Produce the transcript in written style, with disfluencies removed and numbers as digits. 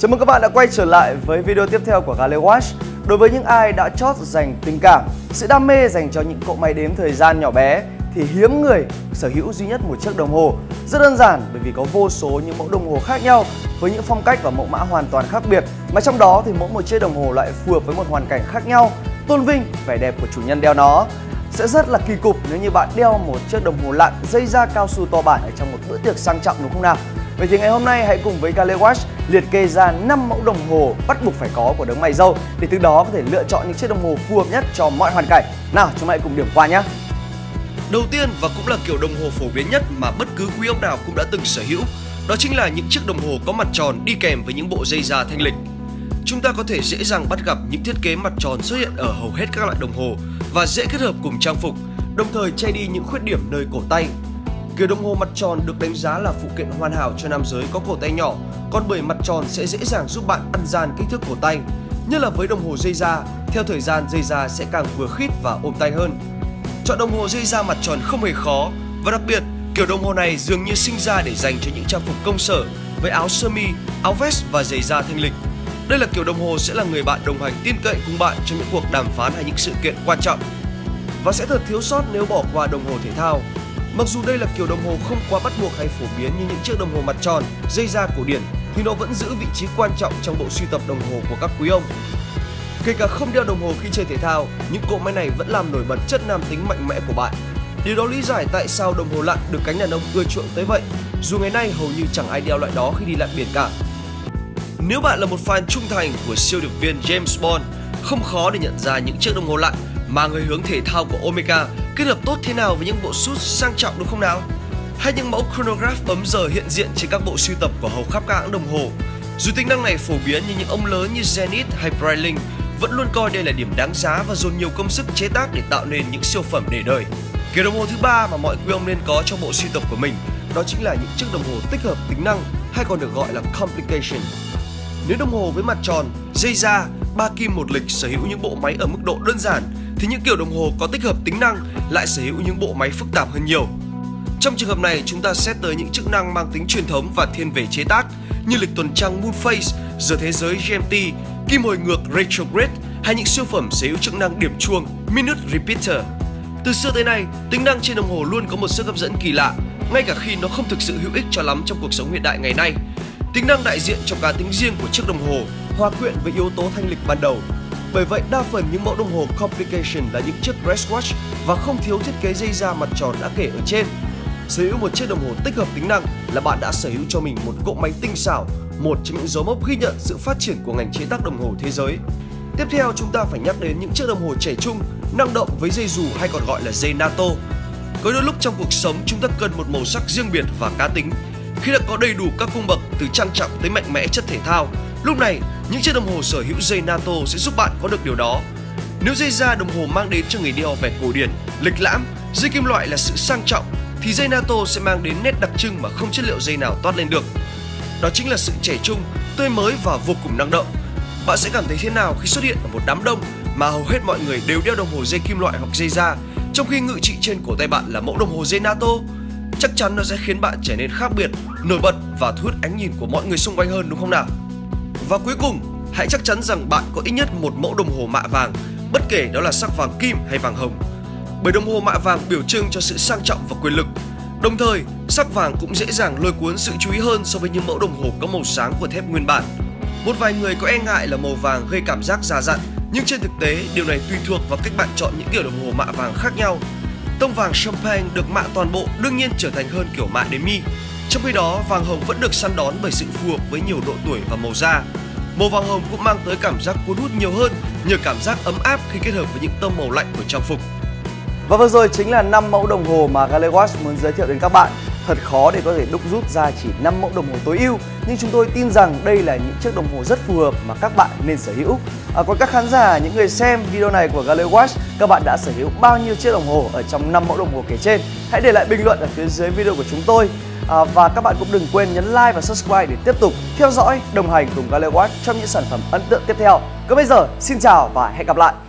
Chào mừng các bạn đã quay trở lại với video tiếp theo của Galle Watch. Đối với những ai đã chót dành tình cảm, sự đam mê dành cho những cỗ máy đếm thời gian nhỏ bé thì hiếm người sở hữu duy nhất một chiếc đồng hồ. Rất đơn giản bởi vì có vô số những mẫu đồng hồ khác nhau với những phong cách và mẫu mã hoàn toàn khác biệt, mà trong đó thì mỗi một chiếc đồng hồ lại phù hợp với một hoàn cảnh khác nhau, tôn vinh vẻ đẹp của chủ nhân đeo nó. Sẽ rất là kỳ cục nếu như bạn đeo một chiếc đồng hồ lặn dây da cao su to bản ở trong một bữa tiệc sang trọng, đúng không nào? Vậy thì ngày hôm nay hãy cùng với Galle Watch liệt kê ra 5 mẫu đồng hồ bắt buộc phải có của đấng mày râu, để từ đó có thể lựa chọn những chiếc đồng hồ phù hợp nhất cho mọi hoàn cảnh. Nào, chúng hãy cùng điểm qua nhé. Đầu tiên, và cũng là kiểu đồng hồ phổ biến nhất mà bất cứ quý ông nào cũng đã từng sở hữu, đó chính là những chiếc đồng hồ có mặt tròn đi kèm với những bộ dây da thanh lịch. Chúng ta có thể dễ dàng bắt gặp những thiết kế mặt tròn xuất hiện ở hầu hết các loại đồng hồ và dễ kết hợp cùng trang phục, đồng thời che đi những khuyết điểm nơi cổ tay. Kiểu đồng hồ mặt tròn được đánh giá là phụ kiện hoàn hảo cho nam giới có cổ tay nhỏ, còn bởi mặt tròn sẽ dễ dàng giúp bạn ăn gian kích thước cổ tay. Nhất là với đồng hồ dây da, theo thời gian dây da sẽ càng vừa khít và ôm tay hơn. Chọn đồng hồ dây da mặt tròn không hề khó, và đặc biệt kiểu đồng hồ này dường như sinh ra để dành cho những trang phục công sở với áo sơ mi, áo vest và giày da thanh lịch. Đây là kiểu đồng hồ sẽ là người bạn đồng hành tin cậy cùng bạn trong những cuộc đàm phán hay những sự kiện quan trọng, và sẽ thật thiếu sót nếu bỏ qua đồng hồ thể thao. Mặc dù đây là kiểu đồng hồ không quá bắt buộc hay phổ biến như những chiếc đồng hồ mặt tròn, dây da cổ điển, thì nó vẫn giữ vị trí quan trọng trong bộ sưu tập đồng hồ của các quý ông. Kể cả không đeo đồng hồ khi chơi thể thao, những cỗ máy này vẫn làm nổi bật chất nam tính mạnh mẽ của bạn. Điều đó lý giải tại sao đồng hồ lặn được cánh đàn ông ưa chuộng tới vậy, dù ngày nay hầu như chẳng ai đeo loại đó khi đi lặn biển cả. Nếu bạn là một fan trung thành của siêu điệp viên James Bond, không khó để nhận ra những chiếc đồng hồ lặn mang hơi hướng thể thao của Omega kết hợp tốt thế nào với những bộ suit sang trọng, đúng không nào? Hay những mẫu chronograph bấm giờ hiện diện trên các bộ sưu tập của hầu khắp các hãng đồng hồ. Dù tính năng này phổ biến nhưng những ông lớn như Zenith hay Breitling vẫn luôn coi đây là điểm đáng giá và dồn nhiều công sức chế tác để tạo nên những siêu phẩm để đời. Kiểu đồng hồ thứ ba mà mọi quý ông nên có trong bộ sưu tập của mình đó chính là những chiếc đồng hồ tích hợp tính năng, hay còn được gọi là complication. Nếu đồng hồ với mặt tròn, dây da, ba kim một lịch sở hữu những bộ máy ở mức độ đơn giản, thì những kiểu đồng hồ có tích hợp tính năng lại sở hữu những bộ máy phức tạp hơn nhiều. Trong trường hợp này, chúng ta xét tới những chức năng mang tính truyền thống và thiên về chế tác như lịch tuần trăng Moonface, giờ thế giới GMT, kim hồi ngược Retrograde, hay những siêu phẩm sở hữu chức năng điểm chuông Minute Repeater. Từ xưa tới nay, tính năng trên đồng hồ luôn có một sức hấp dẫn kỳ lạ, ngay cả khi nó không thực sự hữu ích cho lắm trong cuộc sống hiện đại ngày nay. Tính năng đại diện cho cá tính riêng của chiếc đồng hồ, hòa quyện với yếu tố thanh lịch ban đầu. Bởi vậy, đa phần những mẫu đồng hồ complication là những chiếc wristwatch và không thiếu thiết kế dây da mặt tròn đã kể ở trên. Sở hữu một chiếc đồng hồ tích hợp tính năng là bạn đã sở hữu cho mình một cỗ máy tinh xảo, một trong những dấu mốc ghi nhận sự phát triển của ngành chế tác đồng hồ thế giới. Tiếp theo, chúng ta phải nhắc đến những chiếc đồng hồ trẻ trung, năng động với dây dù hay còn gọi là dây NATO. Có đôi lúc trong cuộc sống chúng ta cần một màu sắc riêng biệt và cá tính. Khi đã có đầy đủ các cung bậc từ trang trọng tới mạnh mẽ chất thể thao, lúc này những chiếc đồng hồ sở hữu dây NATO sẽ giúp bạn có được điều đó. Nếu dây da đồng hồ mang đến cho người đeo vẻ cổ điển, lịch lãm, dây kim loại là sự sang trọng, thì dây NATO sẽ mang đến nét đặc trưng mà không chất liệu dây nào toát lên được. Đó chính là sự trẻ trung, tươi mới và vô cùng năng động. Bạn sẽ cảm thấy thế nào khi xuất hiện ở một đám đông mà hầu hết mọi người đều đeo đồng hồ dây kim loại hoặc dây da, trong khi ngự trị trên cổ tay bạn là mẫu đồng hồ dây NATO? Chắc chắn nó sẽ khiến bạn trở nên khác biệt, nổi bật và thu hút ánh nhìn của mọi người xung quanh hơn, đúng không nào? Và cuối cùng, hãy chắc chắn rằng bạn có ít nhất một mẫu đồng hồ mạ vàng, bất kể đó là sắc vàng kim hay vàng hồng. Bởi đồng hồ mạ vàng biểu trưng cho sự sang trọng và quyền lực. Đồng thời, sắc vàng cũng dễ dàng lôi cuốn sự chú ý hơn so với những mẫu đồng hồ có màu sáng của thép nguyên bản. Một vài người có e ngại là màu vàng gây cảm giác già dặn, nhưng trên thực tế, điều này tùy thuộc vào cách bạn chọn những kiểu đồng hồ mạ vàng khác nhau. Tông vàng champagne được mạ toàn bộ đương nhiên trở thành hơn kiểu mạ demi. Trong khi đó, vàng hồng vẫn được săn đón bởi sự phù hợp với nhiều độ tuổi và màu da. Màu vàng hồng cũng mang tới cảm giác cuốn hút nhiều hơn nhờ cảm giác ấm áp khi kết hợp với những tông màu lạnh của trang phục. Và vừa rồi chính là 5 mẫu đồng hồ mà Galle Watch muốn giới thiệu đến các bạn. Thật khó để có thể đúc rút ra chỉ 5 mẫu đồng hồ tối ưu, nhưng chúng tôi tin rằng đây là những chiếc đồng hồ rất phù hợp mà các bạn nên sở hữu. Còn các khán giả, những người xem video này của Galle Watch, các bạn đã sở hữu bao nhiêu chiếc đồng hồ ở trong 5 mẫu đồng hồ kể trên? Hãy để lại bình luận ở phía dưới video của chúng tôi. Và các bạn cũng đừng quên nhấn like và subscribe để tiếp tục theo dõi, đồng hành cùng Galle Watch trong những sản phẩm ấn tượng tiếp theo. Còn bây giờ, xin chào và hẹn gặp lại!